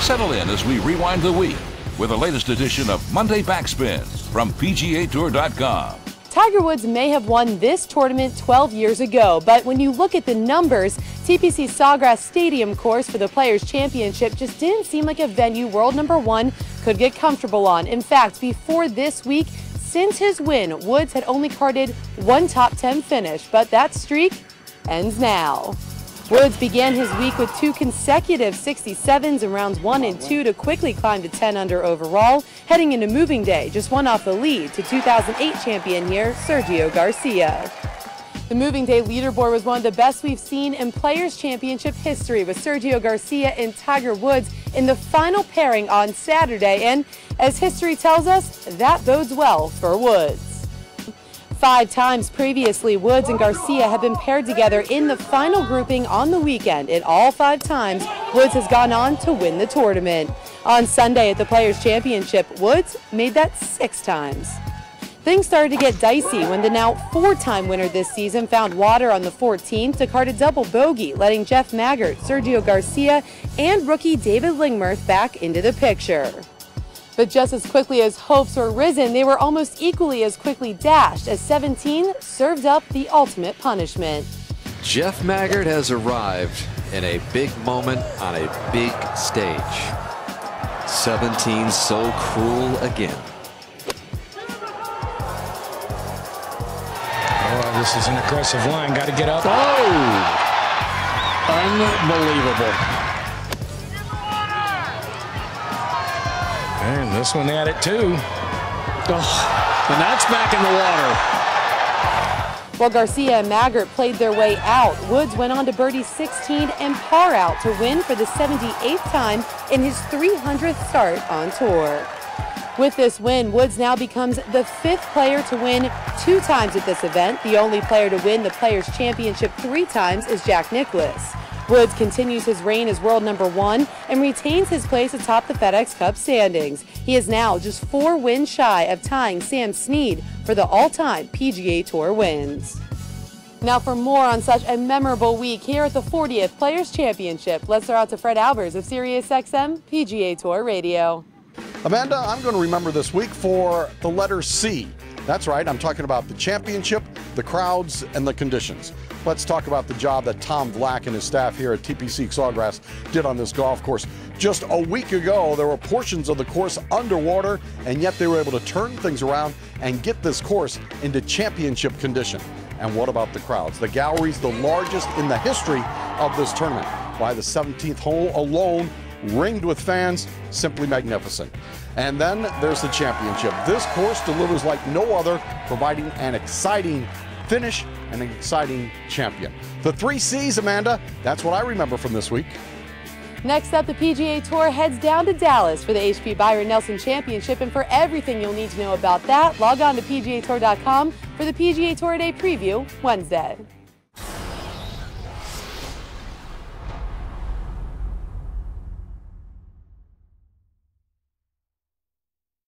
Settle in as we rewind the week with the latest edition of Monday Backspin from PGATour.com. Tiger Woods may have won this tournament 12 years ago, but when you look at the numbers, TPC Sawgrass Stadium course for the Players Championship just didn't seem like a venue world number one could get comfortable on. In fact, before this week, since his win, Woods had only carded one top 10 finish, but that streak ends now. Woods began his week with two consecutive 67s in rounds 1 and 2 to quickly climb to 10 under overall, heading into moving day, just one off the lead to 2008 champion here, Sergio Garcia. The moving day leaderboard was one of the best we've seen in Players Championship history, with Sergio Garcia and Tiger Woods in the final pairing on Saturday, and as history tells us, that bodes well for Woods. 5 times previously, Woods and Garcia have been paired together in the final grouping on the weekend, and all 5 times, Woods has gone on to win the tournament. On Sunday at the Players' Championship, Woods made that 6 times. Things started to get dicey when the now 4-time winner this season found water on the 14th to card a double bogey, letting Jeff Maggert, Sergio Garcia, and rookie David Lingmuth back into the picture. But just as quickly as hopes were risen, they were almost equally as quickly dashed as 17 served up the ultimate punishment. Jeff Maggert has arrived in a big moment on a big stage. 17 so cruel again. Oh, this is an aggressive line. Got to get up. Oh! Unbelievable. And this one at it too. Oh, and that's back in the water. While Garcia and Maggert played their way out, Woods went on to birdie 16 and par out to win for the 78th time in his 300th start on tour. With this win, Woods now becomes the 5th player to win 2 times at this event. The only player to win the Players' Championship 3 times is Jack Nicklaus. Woods continues his reign as world number 1 and retains his place atop the FedEx Cup standings. He is now just 4 wins shy of tying Sam Snead for the all-time PGA Tour wins. Now for more on such a memorable week here at the 40th Players Championship, let's throw out to Fred Albers of SiriusXM PGA Tour Radio. Amanda, I'm going to remember this week for the letter C. That's right, I'm talking about the championship, the crowds, and the conditions. Let's talk about the job that Tom Black and his staff here at TPC Sawgrass did on this golf course. Just a week ago, there were portions of the course underwater, and yet they were able to turn things around and get this course into championship condition. And what about the crowds? The gallery's the largest in the history of this tournament. By the 17th hole alone, ringed with fans, simply magnificent. And then there's the championship. This course delivers like no other, providing an exciting finish and an exciting champion. The 3 C's, Amanda, that's what I remember from this week. Next up, the PGA Tour heads down to Dallas for the H.P. Byron Nelson Championship, and for everything you'll need to know about that, log on to PGATour.com for the PGA Tour Day Preview Wednesday.